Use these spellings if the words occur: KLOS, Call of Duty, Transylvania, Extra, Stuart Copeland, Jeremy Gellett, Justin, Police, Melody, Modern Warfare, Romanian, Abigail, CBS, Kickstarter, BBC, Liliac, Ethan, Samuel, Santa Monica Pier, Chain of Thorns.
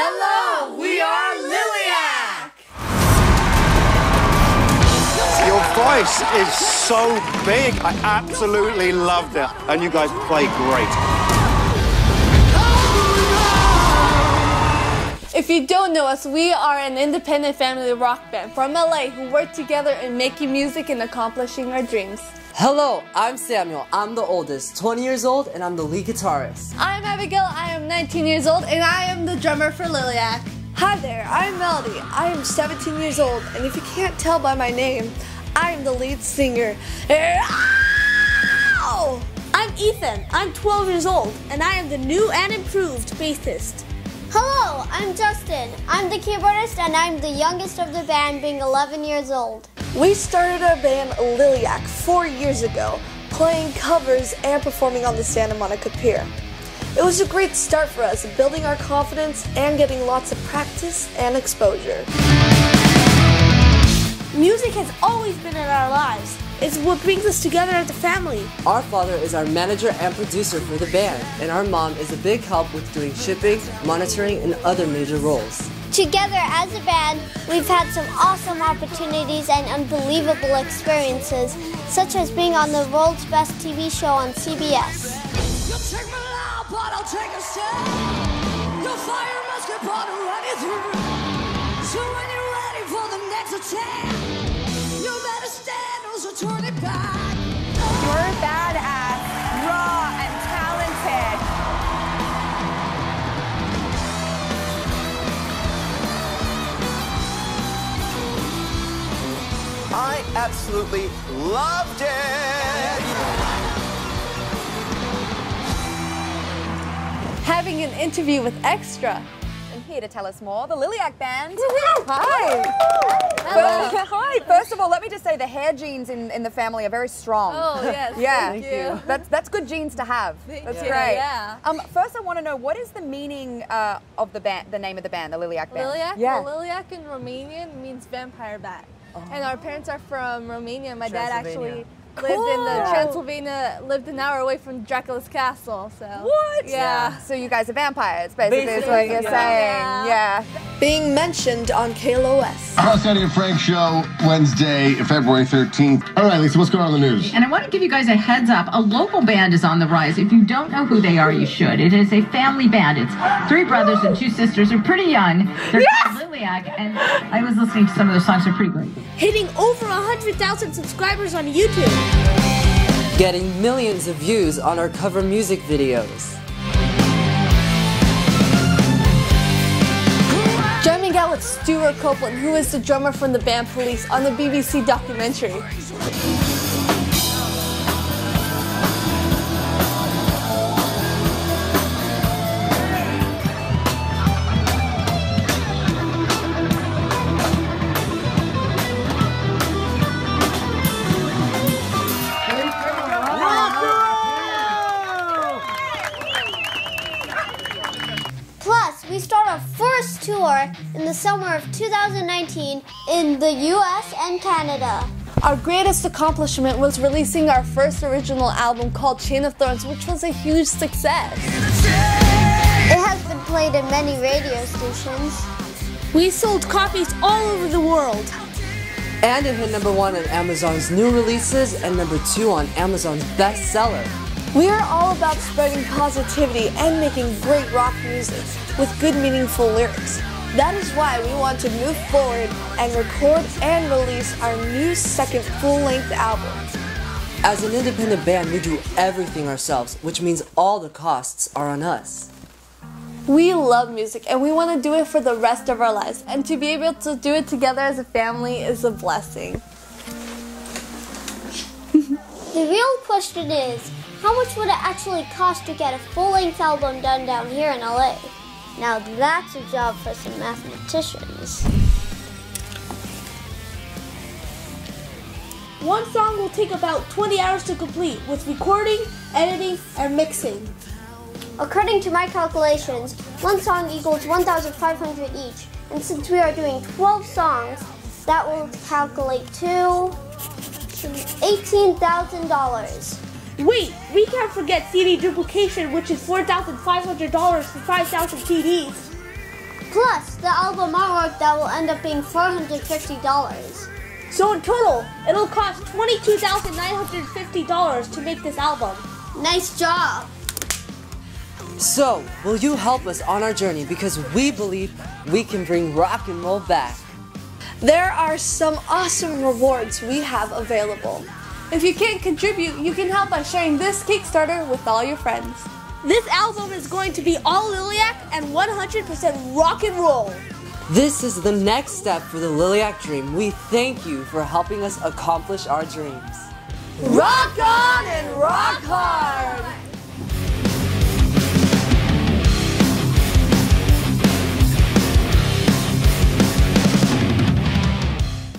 Hello, we are Liliac! Your voice is so big. I absolutely loved it. And you guys play great. If you don't know us, we are an independent family rock band from LA who work together in making music and accomplishing our dreams. Hello, I'm Samuel. I'm the oldest, 20 years old, and I'm the lead guitarist. I'm Abigail. I am 19 years old, and I am the drummer for Liliac. Hi there, I'm Melody. I am 17 years old, and if you can't tell by my name, I am the lead singer. I'm Ethan. I'm 12 years old, and I am the new and improved bassist. Hello, I'm Justin. I'm the keyboardist, and I'm the youngest of the band, being 11 years old. We started our band Liliac 4 years ago, playing covers and performing on the Santa Monica Pier. It was a great start for us, building our confidence and getting lots of practice and exposure. Music has always been in our lives. It's what brings us together as a family. Our father is our manager and producer for the band, and our mom is a big help with doing shipping, monitoring, and other major roles. Together as a band, we've had some awesome opportunities and unbelievable experiences, such as being on the world's best TV show on CBS. You'll take me now, but I'll take a stand. You'll fire a musket, but I'm ready through. So when you're ready for the next attack, you better stand or so turn it back. You're badass, raw, and talented. I absolutely loved it! Having an interview with Extra. And here to tell us more, the Liliac Band. Hi! Hi! First of all, let me just say the hair genes in the family are very strong. Oh, yes. Yeah. Thank you. That's good genes to have. That's great. Yeah. First, I want to know, what is the meaning of the name of the band, the Liliac Band? Liliac? Yeah. Well, Liliac in Romanian means vampire bat. Oh. And our parents are from Romania. My dad actually lived in the Transylvania, lived an hour away from Dracula's castle. So Yeah. So you guys are vampires, basically is what you're saying. Yeah. Being mentioned on KLOS. House Eddie and Frank show Wednesday, February 13th. All right, Lisa, what's going on in the news? And I want to give you guys a heads up. A local band is on the rise. If you don't know who they are, you should. It is a family band. It's three brothers and two sisters. They're pretty young. They're Liliac, and I was listening to some of their songs. They're pretty great. Hitting over 100,000 subscribers on YouTube. Getting millions of views on our cover music videos. Jeremy Gellett, Stuart Copeland, who is the drummer from the band Police, on the BBC documentary. In the summer of 2019 in the US and Canada. Our greatest accomplishment was releasing our first original album called Chain of Thorns, which was a huge success. It has been played in many radio stations. We sold copies all over the world. And it hit #1 on Amazon's new releases and #2 on Amazon's bestseller. We are all about spreading positivity and making great rock music with good, meaningful lyrics. That is why we want to move forward and record and release our new second full-length album. As an independent band, we do everything ourselves, which means all the costs are on us. We love music and we want to do it for the rest of our lives, and to be able to do it together as a family is a blessing. The real question is, how much would it actually cost to get a full-length album done down here in LA? Now that's a job for some mathematicians. One song will take about 20 hours to complete, with recording, editing, and mixing. According to my calculations, one song equals 1,500 each, and since we are doing 12 songs, that will calculate to $18,000. Wait, we can't forget CD duplication, which is $4,500 for 5,000 CDs. Plus, the album artwork that will end up being $450. So in total, it'll cost $22,950 to make this album. Nice job! So, will you help us on our journey, because we believe we can bring rock and roll back. There are some awesome rewards we have available. If you can't contribute, you can help by sharing this Kickstarter with all your friends. This album is going to be all Liliac and 100% rock and roll. This is the next step for the Liliac dream. We thank you for helping us accomplish our dreams. Rock on and rock hard!